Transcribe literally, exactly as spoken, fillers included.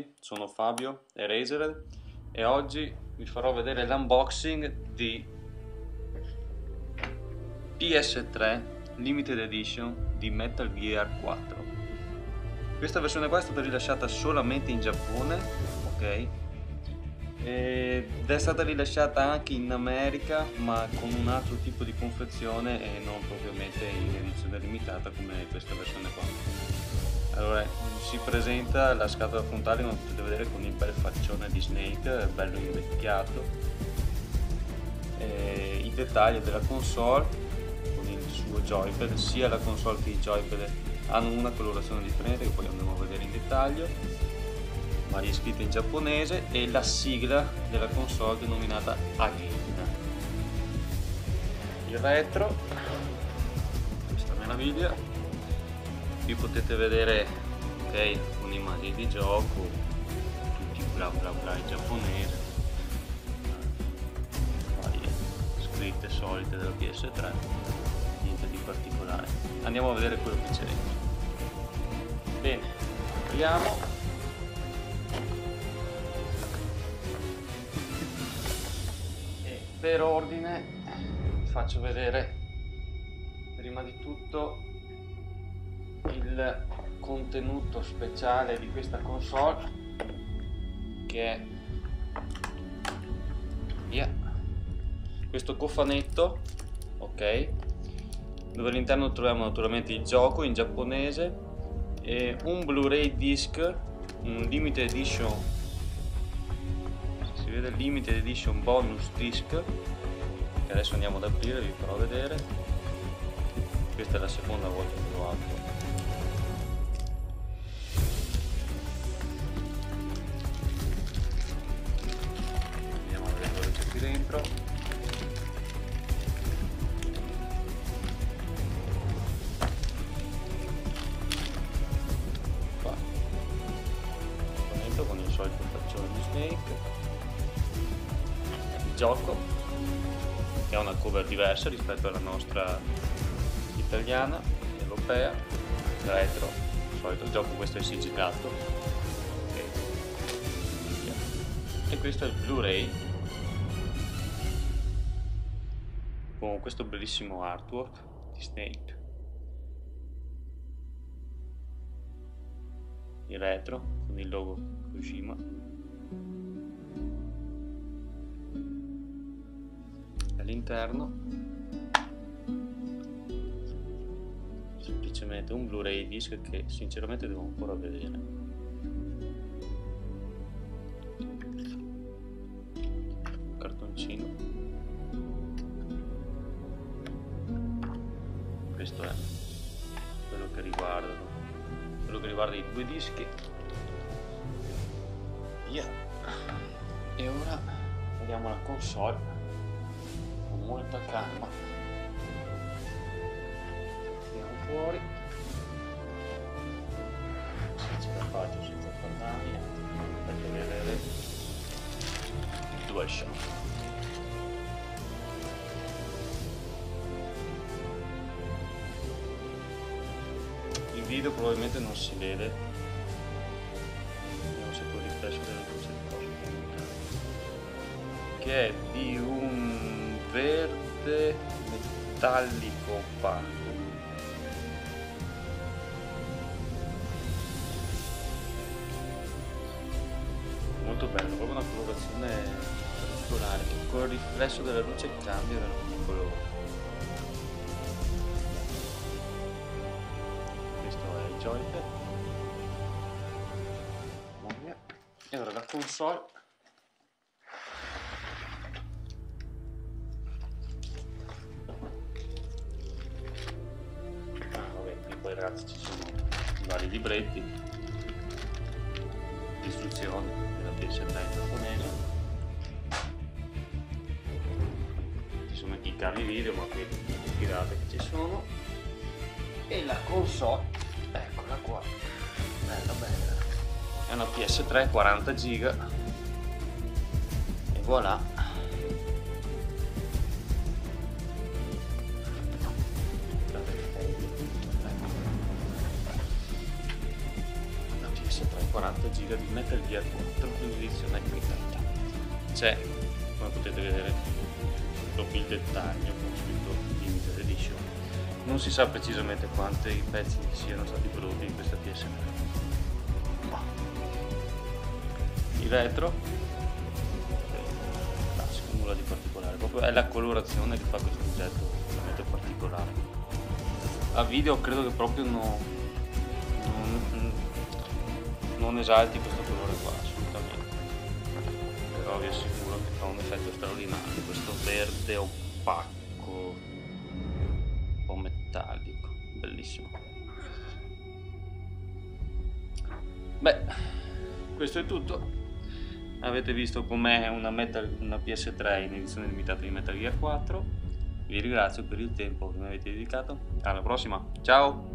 tutti, sono Fabio e Razer e oggi vi farò vedere l'unboxing di P S tre Limited Edition di Metal Gear quattro. Questa versione qua è stata rilasciata solamente in Giappone, ok? Ed è stata rilasciata anche in America, ma con un altro tipo di confezione e non propriamente in edizione limitata come questa versione qua. Allora, si presenta la scatola frontale, come potete vedere, con il bel faccione di Snake, bello invecchiato, e i dettagli della console con il suo joypad. Sia la console che i joypad hanno una colorazione differente che poi andiamo a vedere in dettaglio, varie scritte in giapponese, e la sigla della console denominata Agina. Il retro, questa meraviglia, qui potete vedere, ok, un'immagine di gioco, tutti bla bla bla in giapponese, varie scritte solite della P S tre, niente di particolare. Andiamo a vedere quello che c'è dentro. Bene, apriamo. Per ordine vi faccio vedere prima di tutto il contenuto speciale di questa console, che è via questo cofanetto, ok, dove all'interno troviamo naturalmente il gioco in giapponese e un Blu-ray Disc, un Limited Edition, del Limited Edition Bonus Disc, che adesso andiamo ad aprire, vi farò vedere. Questa è la seconda volta che lo apro. Andiamo a vedere cosa c'è qui dentro. Qua con il solito faccione di Snake, gioco che ha una cover diversa rispetto alla nostra italiana, europea, retro, il solito gioco, questo è sigillato, okay. E questo è il Blu-ray con questo bellissimo artwork di Snake, il retro con il logo Kojima. All'interno semplicemente un Blu-ray Disc che sinceramente devo ancora vedere. Un cartoncino, questo è quello che riguarda quello che riguarda i due dischi, via. E ora vediamo la console con molta calma, andiamo fuori, se ce la faccio senza farmi, perché vedere il DualShock, il video probabilmente non si vede, vediamo se puoi riflettere della luce che è di un verde metallico opaco, molto bello, proprio una colorazione particolare che con il riflesso della luce cambia veramente colore. Questo è il joypad. E ora la console. Ragazzi, ci sono vari libretti, istruzioni della P S tre giapponese, ci sono anche i cavi video, ma qui tirate che ci sono, e la console, eccola qua, bella bella, è una P S tre quaranta giga e voilà. quaranta giga Metal Gear quattro in edizione limitata. C'è, come potete vedere, proprio il dettaglio con scritto Limited Edition. Non si sa precisamente quanti pezzi siano stati prodotti in questa P S tre, ma il retro è classico, nulla di particolare, proprio è la colorazione che fa questo oggetto veramente particolare. A video credo che proprio no non esalti questo colore qua assolutamente, però vi assicuro che fa un effetto straordinario, questo verde opaco un po' metallico, bellissimo. Beh, questo è tutto. Avete visto com'è una, una P S tre in edizione limitata di Metal Gear quattro. Vi ringrazio per il tempo che mi avete dedicato. Alla prossima, ciao.